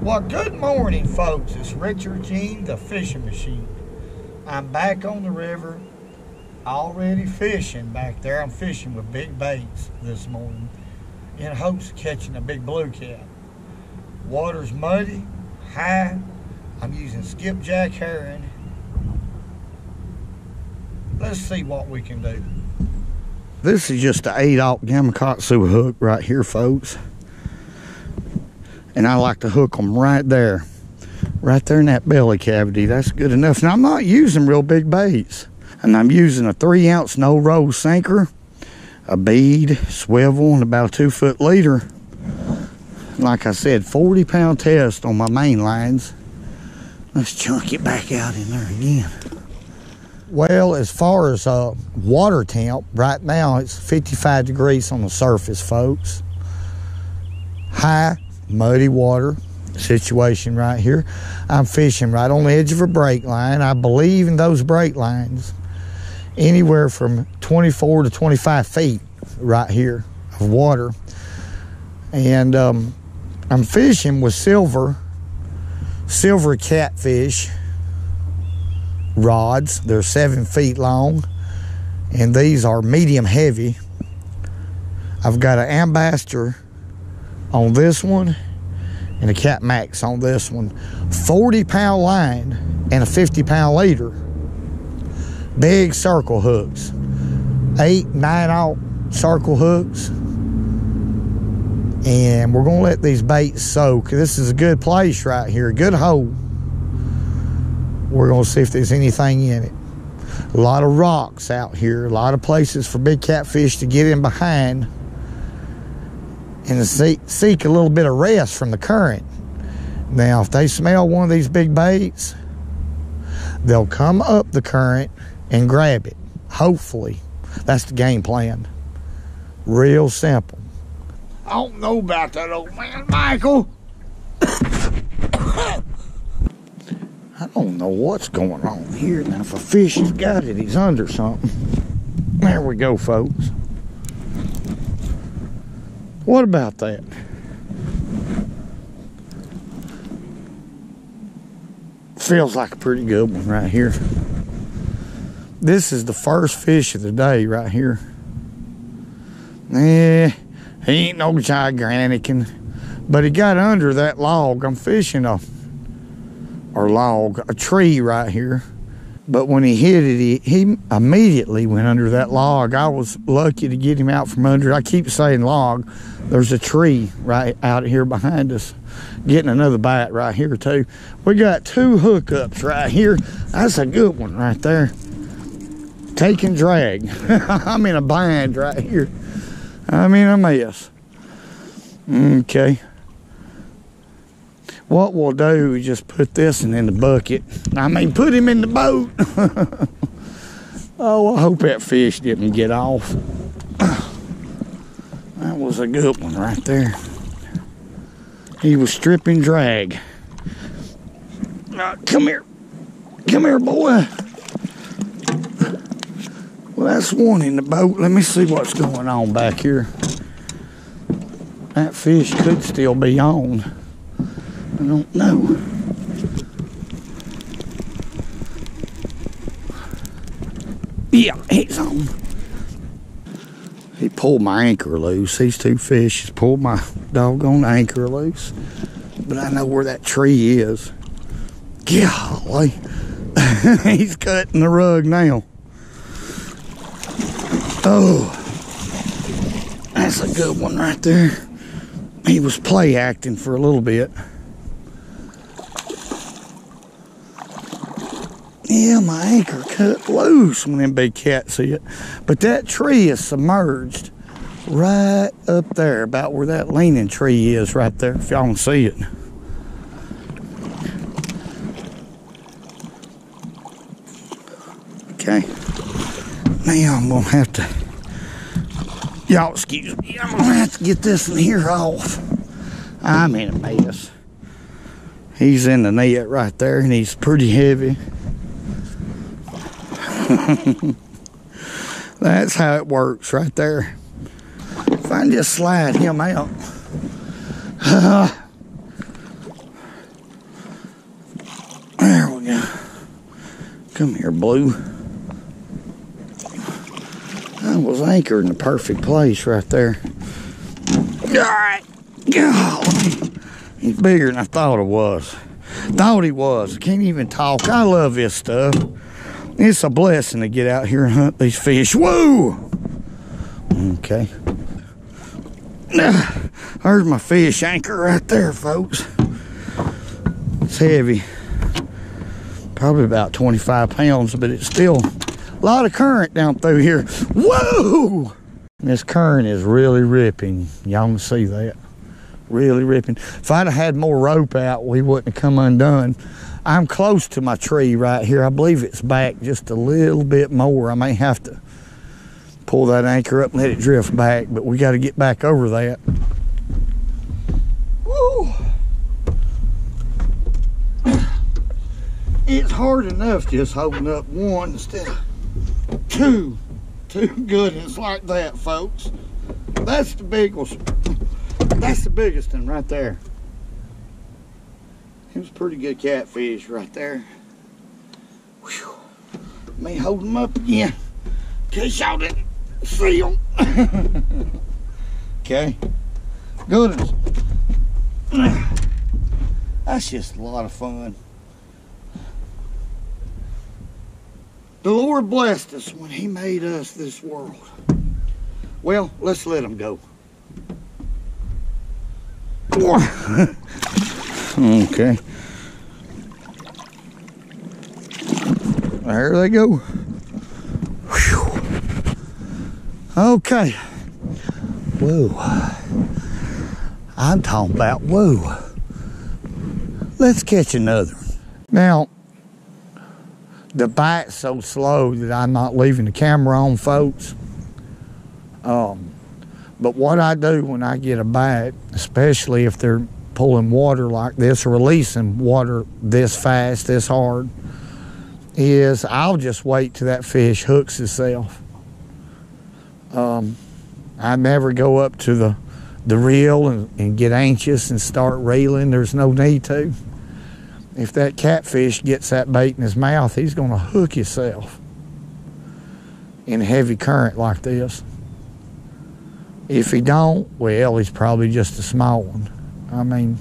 Well, good morning, folks. It's Richard Gene the Fishing Machine. I'm back on the river, already fishing back there. I'm fishing with big baits this morning in hopes of catching a big blue cat. Water's muddy, high. I'm using skipjack herring. Let's see what we can do. This is just an 8/0 Gamakatsu hook right here, folks. And I like to hook them right there in that belly cavity. That's good enough. Now, I'm not using real big baits. And I'm using a 3-ounce no-roll sinker, a bead, swivel, and about a 2-foot leader. Like I said, 40-pound test on my main lines. Let's chunk it back out in there again. Well, as far as water temp, right now it's 55 degrees on the surface, folks. High, muddy water situation right here. I'm fishing right on the edge of a break line. I believe in those break lines anywhere from 24 to 25 feet right here of water. And I'm fishing with silver catfish rods. They're 7 feet long, and these are medium heavy. I've got an ambassador on this one and a Cat Max on this one. 40-pound line and a 50-pound leader. Big circle hooks. 8, 9-aught circle hooks. And we're gonna let these baits soak. This is a good place right here, a good hole. We're gonna see if there's anything in it. A lot of rocks out here, a lot of places for big catfish to get in behind and seek a little bit of rest from the current. Now, if they smell one of these big baits, they'll come up the current and grab it, hopefully. That's the game plan. Real simple. I don't know about that old man, Michael. I don't know what's going on here. Now, if a fish has got it, he's under something. There we go, folks. What about that? Feels like a pretty good one right here. This is the first fish of the day right here. He ain't no gigantic, but he got under that log. I'm fishing a tree right here. But when he hit it, he immediately went under that log. I was lucky to get him out from under. I keep saying log. There's a tree right out here behind us. Getting another bite right here, too. We got 2 hookups right here. That's a good one right there. Take and drag. I'm in a bind right here. I'm in a mess. Okay. What we'll do is just put this one in the bucket. I mean, put him in the boat. Oh, I hope that fish didn't get off. That was a good one right there. He was stripping drag. Come here. Come here, boy. Well, that's one in the boat. Let me see what's going on back here. That fish could still be on. I don't know. Yeah, he's on. He pulled my anchor loose. These 2 fish has pulled my doggone anchor loose. But I know where that tree is. Golly. He's cutting the rug now. Oh. That's a good one right there. He was play acting for a little bit. Yeah, my anchor cut loose when them big cats hit. But that tree is submerged right up there, about where that leaning tree is right there, if y'all can see it. Okay. Now I'm going to have to... Y'all excuse me. I'm going to have to get this one here off. I'm in a mess. He's in the net right there, and he's pretty heavy. That's how it works right there. If I can just slide him out. Come here, Blue. I was anchored in the perfect place right there. Alright. Golly. He's bigger than I thought it was. Thought he was. Can't even talk. I love this stuff. It's a blessing to get out here and hunt these fish. Whoa! Okay. There's my fish anchor right there, folks. It's heavy. Probably about 25 pounds, but it's still a lot of current down through here. Whoa! This current is really ripping. Y'all can see that. Really ripping. If I'd have had more rope out, we wouldn't have come undone. I'm close to my tree right here. I believe it's back just a little bit more. I may have to pull that anchor up and let it drift back, but we got to get back over that. Woo! It's hard enough just holding up one instead of two. Two goodies like that, folks. That's the big one. That's the biggest one right there. It was a pretty good catfish right there. Whew. May hold them up again in case y'all didn't see them. Okay, good ones. That's just a lot of fun. The Lord blessed us when He made us this world. Well, let's let them go. Okay. There they go. Whew. Okay. Whoa. I'm talking about whoa. Let's catch another one. Now, the bite's so slow that I'm not leaving the camera on, folks. But what I do when I get a bite, especially if they're pulling water like this, or releasing water this fast, this hard, is I'll just wait till that fish hooks itself. I never go up to the reel and get anxious and start reeling. There's no need to. If that catfish gets that bait in his mouth, he's gonna hook himself in heavy current like this. If he don't, well, he's probably just a small one. I mean,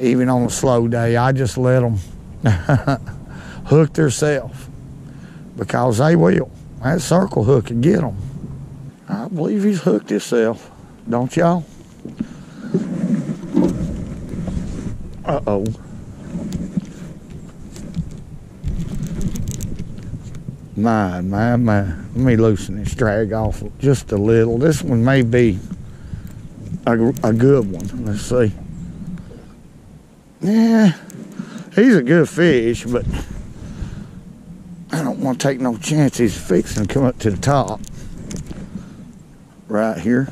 even on a slow day, I just let them hook theirself, because they will. That circle hook can get them. I believe he's hooked himself, don't y'all? Uh-oh. My. Let me loosen this drag off just a little. This one may be a good one. Let's see. Yeah, he's a good fish, but I don't want to take no chance. He's fixing to come up to the top right here.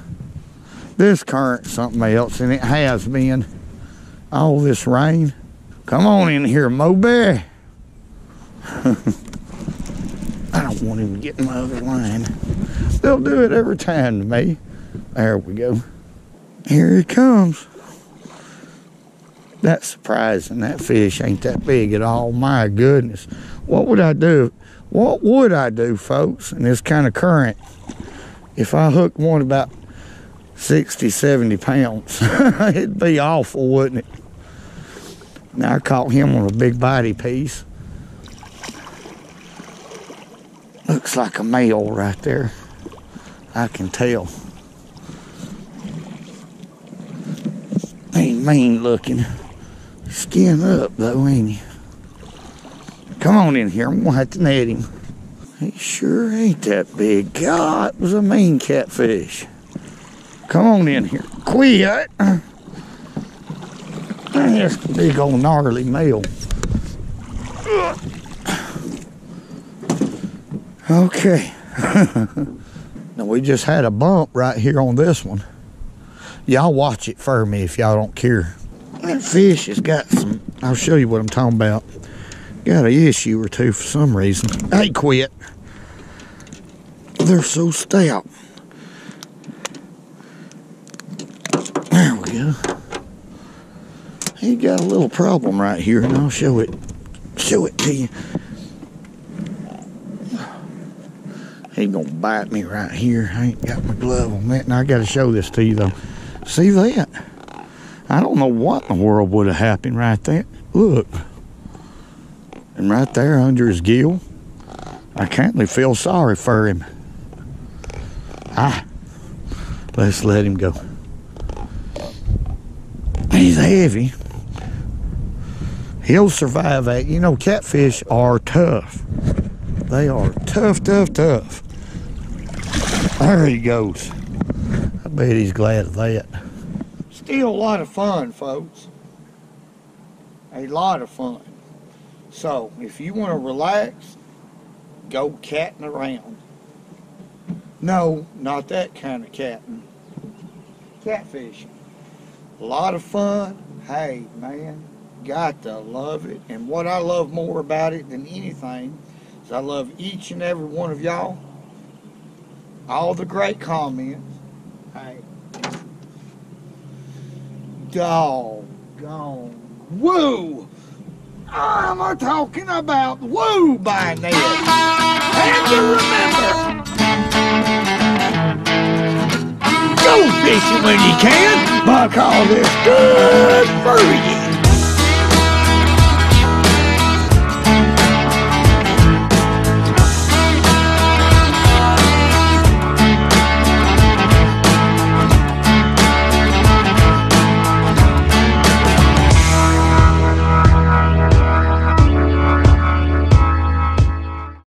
This current's something else, and it has been. All this rain. Come on in here, Moby. I don't want him to get in my other line. They'll do it every time to me. There we go. Here he comes. That's surprising. That fish ain't that big at all. My goodness. What would I do? What would I do, folks, in this kind of current if I hooked one about 60, 70 pounds? It'd be awful, wouldn't it? Now I caught him on a big body piece. Looks like a male right there. I can tell. Ain't mean looking. Skin up though, ain't he? Come on in here, I'm gonna have to net him. He sure ain't that big. God, it was a mean catfish. Come on in here, quit. That's a big old gnarly male. Okay. Now we just had a bump right here on this one. Y'all watch it for me if y'all don't care. That fish has got some, I'll show you what I'm talking about. Got an issue or two for some reason. Hey, quit. They're so stout. There we go. He got a little problem right here, and I'll show it show it to you. He gonna bite me right here. I ain't got my glove on that. Now I gotta show this to you though. See that? I don't know what in the world would have happened right there. Look. And right there under his gill, I kindly feel sorry for him. Let's let him go. He's heavy. He'll survive that. You know, catfish are tough. They are tough, tough, tough. There he goes. I bet he's glad of that. Still a lot of fun, folks. A lot of fun. So, if you want to relax, go catting around. No, not that kind of catting. Catfishing. A lot of fun. Hey, man, got to love it. And what I love more about it than anything is I love each and every one of y'all. All the great comments. Hey. Doggone. Woo! I'm talking about woo by now. And you remember, go fishing when you can, because it's good for you.